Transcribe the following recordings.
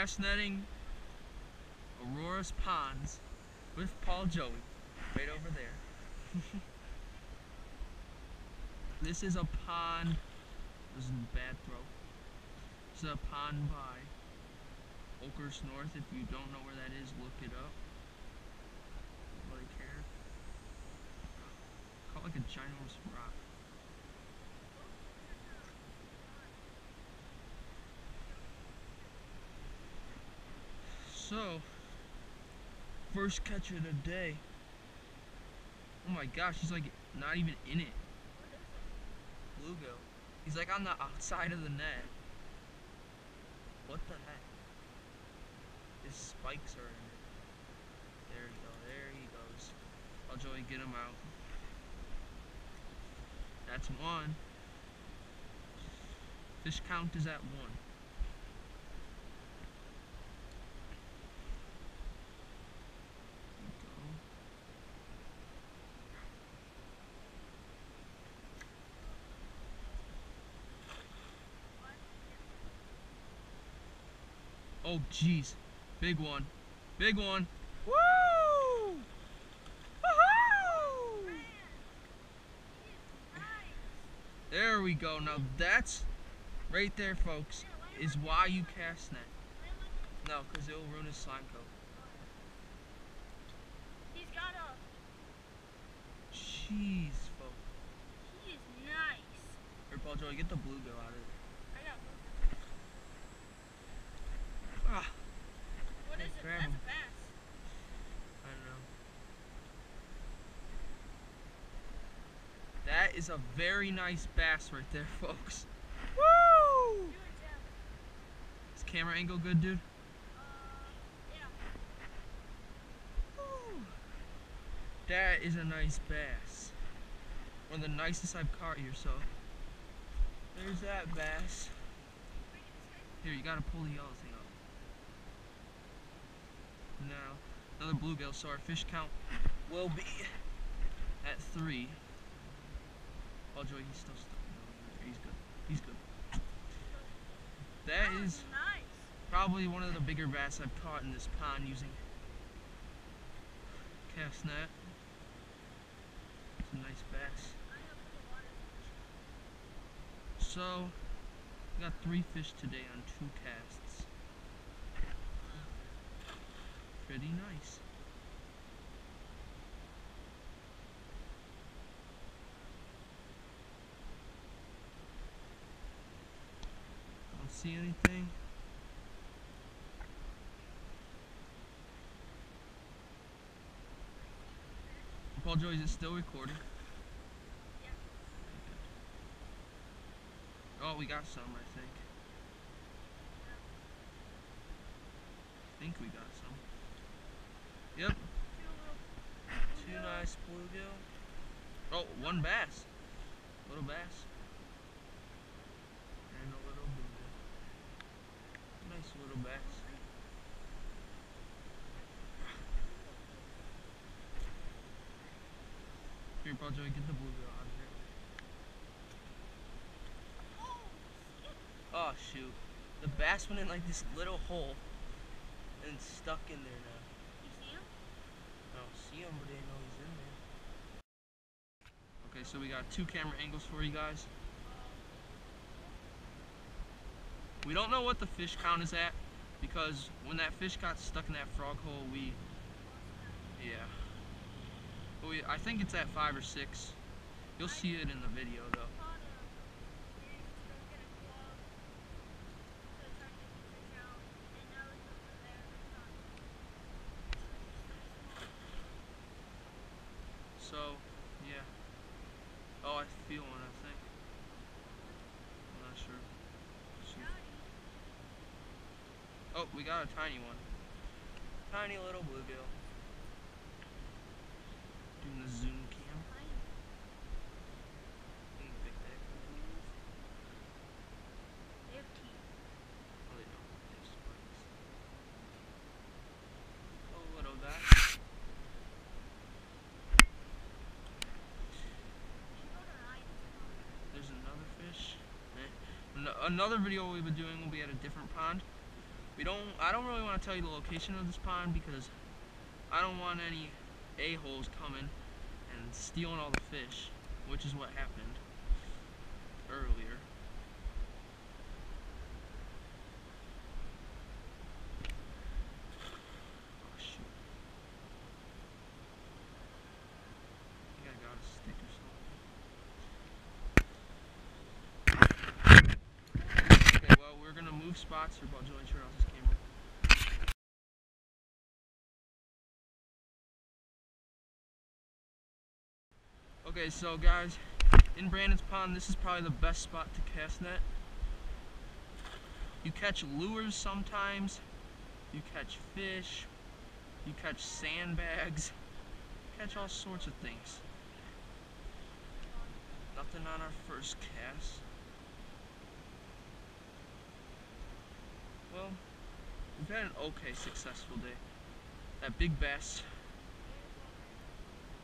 Castnetting, Aurora's Ponds with Paul Joey, right over there. This is a pond. This is a bad throat. This is a pond by Oakers North. If you don't know where that is, look it up. Nobody cares. Caught like a ginormous rock. So, first catch of the day. Oh my gosh, he's like not even in it. Bluegill. He's like on the outside of the net. What the heck? His spikes are in it. There you go, there he goes. I'll Joey get him out. That's one. Fish count is at one. Oh jeez, big one, big one. Woo! Woohoo! There we go. Now that's right there, folks, is why you cast net. No, because it'll ruin his slime coat. He's got a. Jeez, folks. He is nice. Here, Paul Joey, get the bluegill out of it. What is it? That's a bass. I don't know. That is a very nice bass right there, folks. Woo! Is camera angle good, dude? Yeah. Woo! That is a nice bass. One of the nicest I've caught here, so. There's that bass. Here, you gotta pull the yellow thing up. Now, another bluegill, so our fish count will be at 3. Oh, Joey, he's still stuck. No, he's good. He's good. That is nice. Probably one of the bigger bass I've caught in this pond using cast net. It's a nice bass. So, we got 3 fish today on 2 casts. Pretty nice. Don't see anything. Paul Joey, is it still recording? Yeah. Oh, we got some, I think. I think we got some. Yep. Two nice bluegill. Oh, one bass. Little bass. And a little bluegill. Nice little bass. Here, Paul Joey, get the bluegill out of here. Oh, shoot. The bass went in like this little hole and it's stuck in there now. I don't see him, but they know he's in there. Okay, so we got 2 camera angles for you guys. We don't know what the fish count is at, because when that fish got stuck in that frog hole, I think it's at 5 or 6. You'll see it in the video, though. So, yeah. Oh, I feel one, I think. I'm not sure. Oh, we got a tiny one. Tiny little bluegill. Doing the zoom cam. They can pick that. They have teeth. Oh, they don't. They have spikes. Oh, little guy. Another video we'll be doing will be at a different pond. I don't really want to tell you the location of this pond because I don't want any a-holes coming and stealing all the fish, which is what happened earlier. Oh shoot. I gotta go out a stick or something. We're going to move spots for Paul Joey Charles' camera. Okay, so guys, in Brandon's pond, this is probably the best spot to cast net. You catch lures sometimes, you catch fish, you catch sandbags, you catch all sorts of things. Nothing on our first cast. Well, we've had an okay successful day. That big bass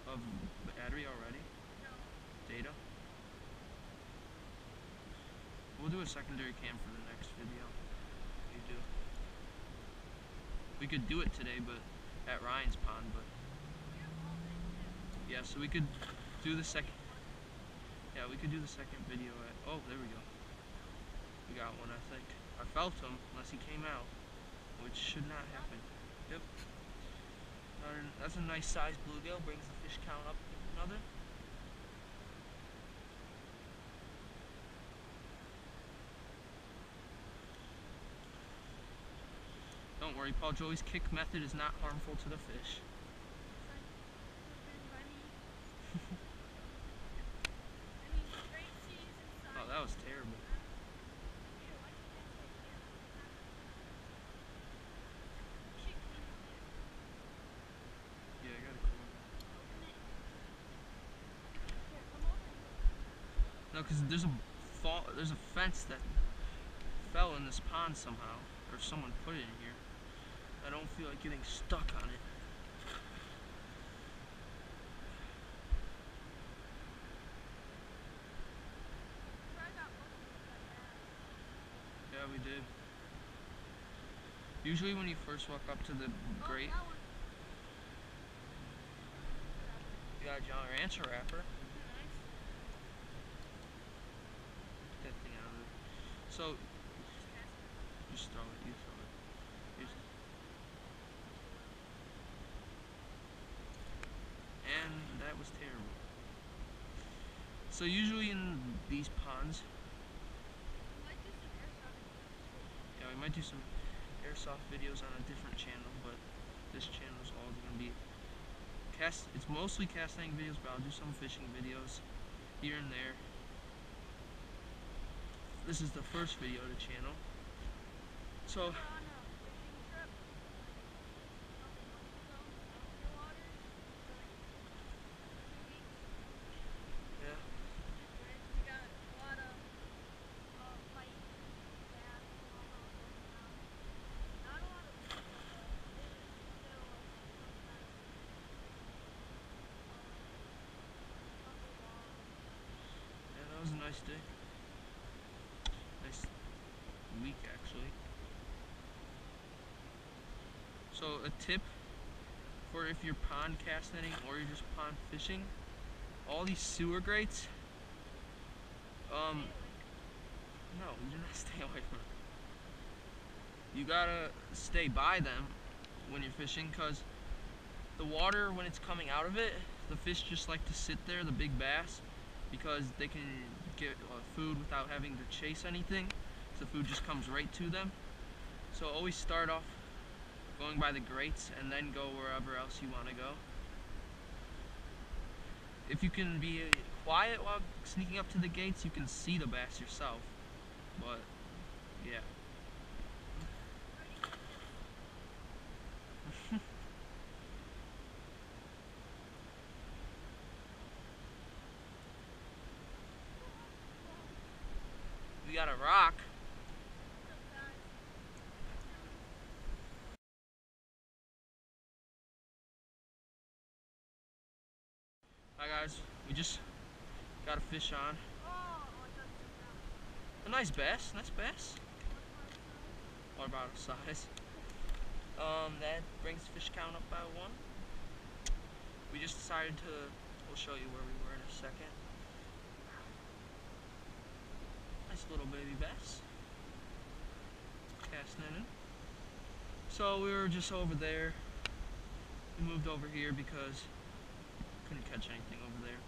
of battery already. Data. We'll do a secondary cam for the next video. We do. We could do it today, but at Ryan's pond, but yeah, so we could do the second. Yeah, we could do the second video at. Oh, there we go. We got one, I think. I felt him, unless he came out, which should not happen. Yep. That's a nice sized bluegill, brings the fish count up another. Don't worry, Paul Joey's kick method is not harmful to the fish. Oh, that was terrible. No, because there's a fence that fell in this pond somehow, or someone put it in here. I don't feel like getting stuck on it. Yeah, we did. Usually when you first walk up to the grate, you got a John Rancher wrapper. So, just throw it, you throw it. Just. And that was terrible. So usually in these ponds, yeah, we might do some airsoft videos on a different channel, but this channel is all going to be cast. It's mostly castnetting videos, but I'll do some fishing videos here and there. This is the first video to channel. So yeah, that was a nice day. Week actually. So a tip for if you're pond cast netting or you're just pond fishing, all these sewer grates, no, you do not stay away from them. You gotta stay by them when you're fishing, because the water, when it's coming out of it, the fish just like to sit there, the big bass, because they can get food without having to chase anything. The food just comes right to them. So always start off going by the grates and then go wherever else you want to go. If you can be quiet while sneaking up to the gates, you can see the bass yourself. But yeah. We got a rock. Hi guys, we just got a fish on. A nice bass, nice bass. or about our size. That brings the fish count up by one. We just decided to, we'll show you where we were in a second. Nice little baby bass. Castnetting. So we were just over there. We moved over here because couldn't catch anything over there.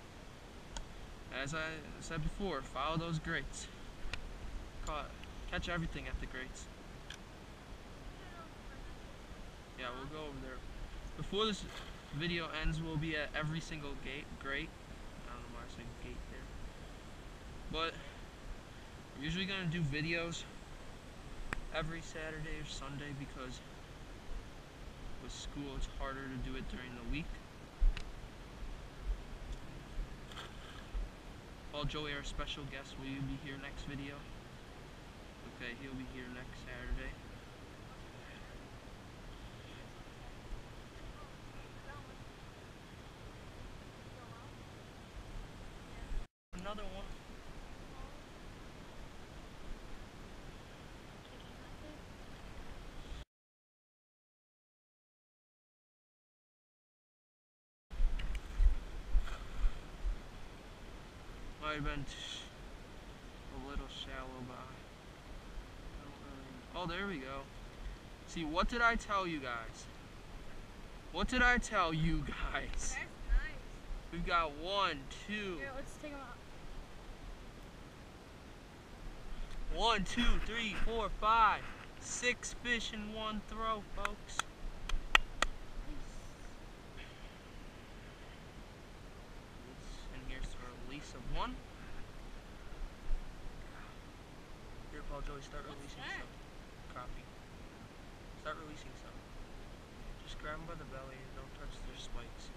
As I said before, follow those grates. Catch everything at the grates. Yeah, we'll go over there. Before this video ends, we'll be at every single grate. I don't know why I said gate there. But we're usually going to do videos every Saturday or Sunday because with school it's harder to do it during the week. Paul Joey, our special guest, will you be here next video? Okay, he'll be here next Saturday. Another one. Might have been a little shallow by. Oh, there we go. See, what did I tell you guys? What did I tell you guys? That's nice. We've got one, two. Here, let's take them out. 1, 2, 3, 4, 5, 6 fish in one throw, folks. And here's the release of one. Here, Paul Joey, start releasing some. Copy. Start releasing some. Just grab them by the belly and don't touch their spikes.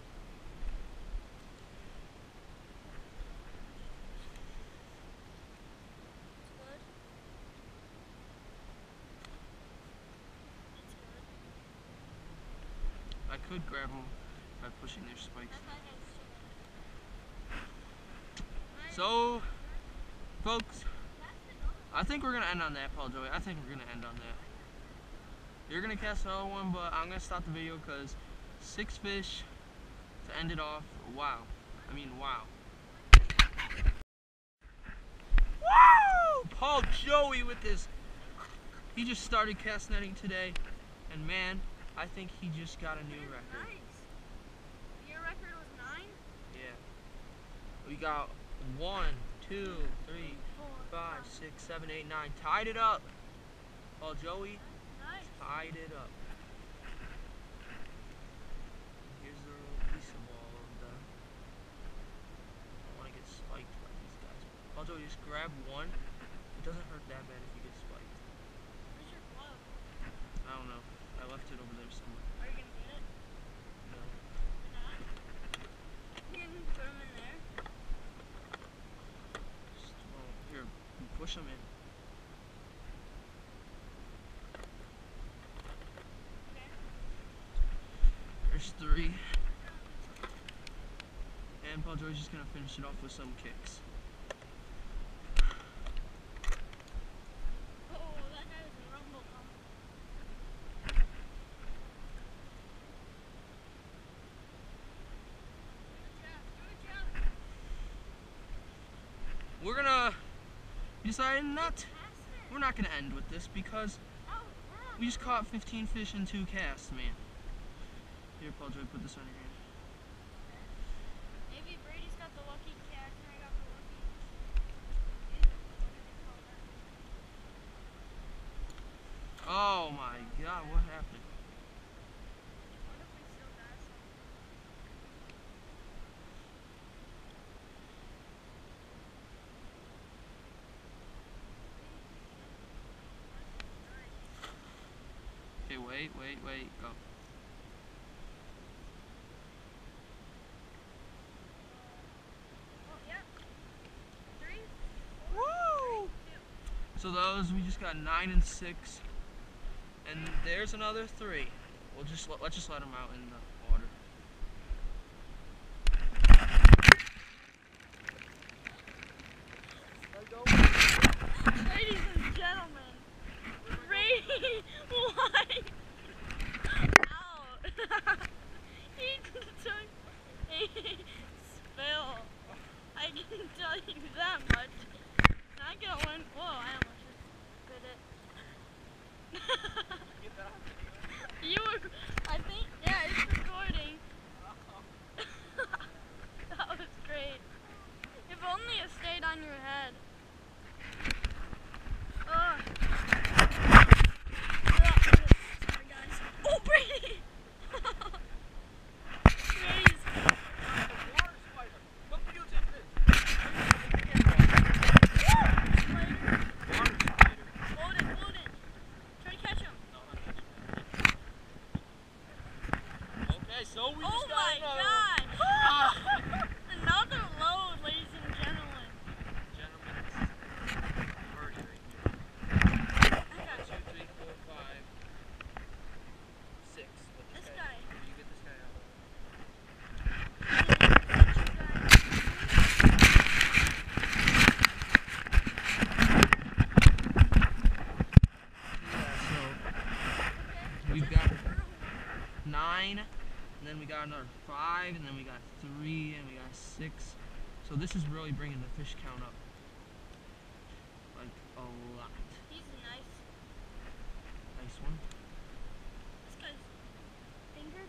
I could grab them by pushing their spikes. So, folks, I think we're going to end on that, Paul Joey. I think we're going to end on that. You're going to cast another one, but I'm going to stop the video because 6 fish to end it off. Wow. I mean, wow. Woo! Paul Joey with this. He just started cast netting today, and man, I think he just got a new record. Nice. Your record was 9? Yeah. We got 1, 2, 3, 4, 5, 6, 7, 8, 9. Tied it up. Paul Joey, nice. Tied it up. Here's the little piece of all of them. I don't want to get spiked by these guys. Paul Joey, just grab one. It doesn't hurt that bad if you get spiked. Where's your glove? I don't know. I left it over there somewhere. Are you gonna get it? No. You're not? You can put them in there. Just, well, here, push them in. Okay. There's 3. And Paul George is gonna finish it off with some kicks. We're not gonna end with this because we just caught 15 fish in 2 casts, man. Here, Paul Joey, put this on your hand. Maybe Brady's got the lucky cast and I got the lucky. Oh my God, what happened? Wait, wait, wait, go. Oh, yeah. 3, 4, 3, 2. So those, we just got 9 and 6. And there's another 3. We'll just let them out in the water. Ladies and gentlemen, Brady. So we just got my God! Another load, ladies and gentlemen. Gentlemen, this is bird right here. I got you. 2, 3, 4, 5, 6. This guy. You get this guy out. Okay. We've got 9, and then we got another 5, and then we got 3, and we got 6. So this is really bringing the fish count up, like, a lot. He's nice. Nice one. This guy's finger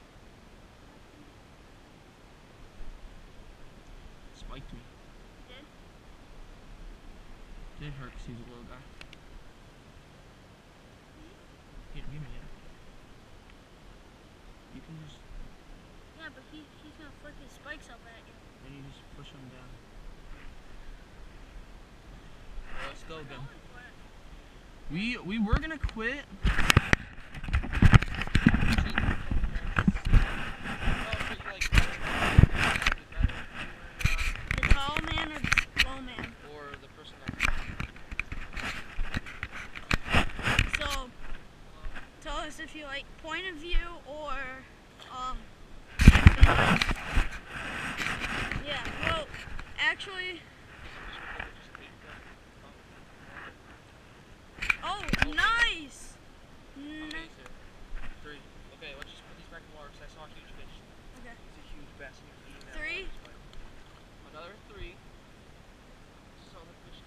spiked me. He did? Did hurt because he's a little guy. Here, give me that. You can just... Yeah, but he's gonna flick his spikes up at you. Then you just push him down. Well, let's go again. We were gonna quit. The tall man or the slow man? Or the person that's... So, tell us if you like point of view or... yeah, well, actually, oh, nice! Three. Okay, let's just put these back in the water because I saw a huge fish. Okay. It's a huge bass. 3? Another 3. So the fish.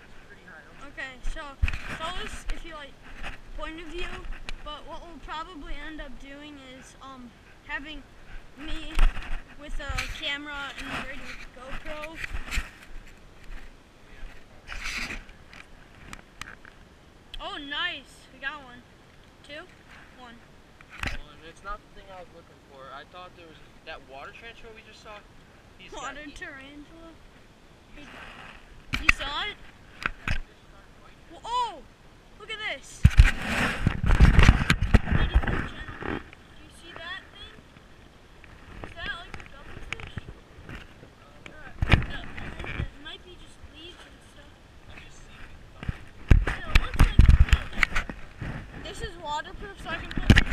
That's pretty high. Okay, so tell us if you like point of view. But what we'll probably end up doing is having me with a camera and a great GoPro. Oh, nice! We got one. 2? 1. It's not the thing I was looking for. I thought there was that water tarantula we just saw. He's water tarantula? You saw it? Oh! Look at this! So I can put gotcha.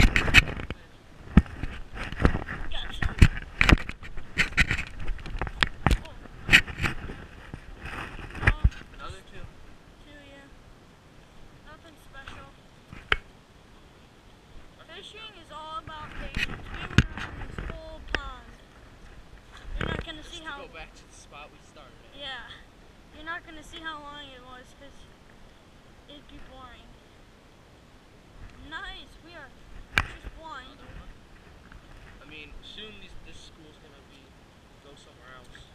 Oh. Another 2. 2, yeah. Nothing special. Fishing is all about patience. We went around this whole pond. You're not gonna see how go back to the spot we started at. Yeah. You're not gonna see how long it was because it'd be boring. Nice, we are just blind. I mean, soon this school's gonna go somewhere else.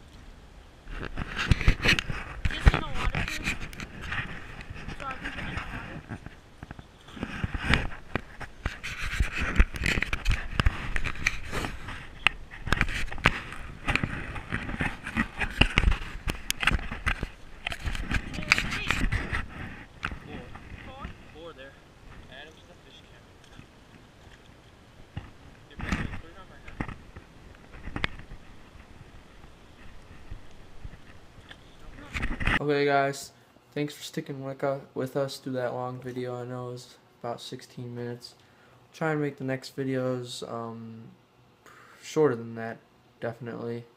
Just in the water too? So I can get in the water. Okay guys, thanks for sticking with us through that long video. I know it was about 16 minutes. I'll try and make the next videos shorter than that, definitely.